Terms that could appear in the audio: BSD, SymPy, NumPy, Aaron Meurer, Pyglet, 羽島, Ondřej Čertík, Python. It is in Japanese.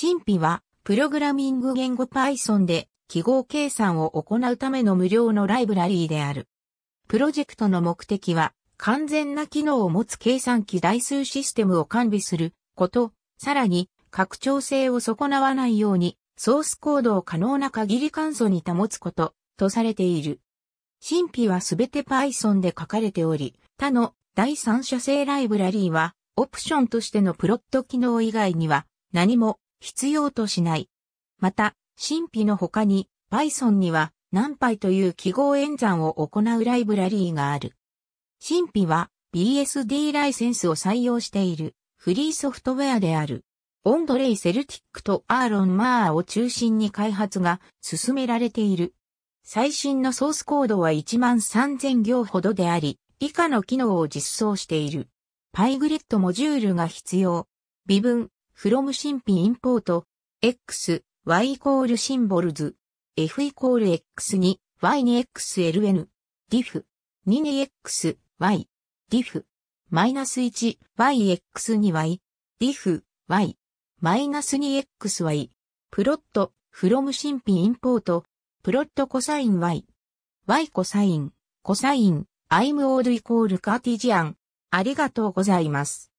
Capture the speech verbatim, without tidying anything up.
神秘は、プログラミング言語 Python で記号計算を行うための無料のライブラリーである。プロジェクトの目的は、完全な機能を持つ計算機代数システムを完備すること、さらに、拡張性を損なわないように、ソースコードを可能な限り簡素に保つこと、とされている。神秘はすべて Python で書かれており、他の第三者性ライブラリーは、オプションとしてのプロット機能以外には、何も必要としない。また、神秘の他に、Python には、NumPy という記号演算を行うライブラリーがある。神秘は ビーエスディー ライセンスを採用しているフリーソフトウェアである。オンドレイ・セルティックとアーロン・マーを中心に開発が進められている。最新のソースコードはい一万三千行ほどであり、以下の機能を実装している。Pygletモジュールが必要。微分、from 神秘インポート、x、y イコールシンボルズ、f イコール x に、y に xln、diff、にに x、y、diff、マイナスいち、y、x に y、diff、y、マイナス にエックスワイ、プロット、from 神秘インポート、プロットコサイン y、y コサイン、コサイン、I'm old イコールカーティジアン。ありがとうございます。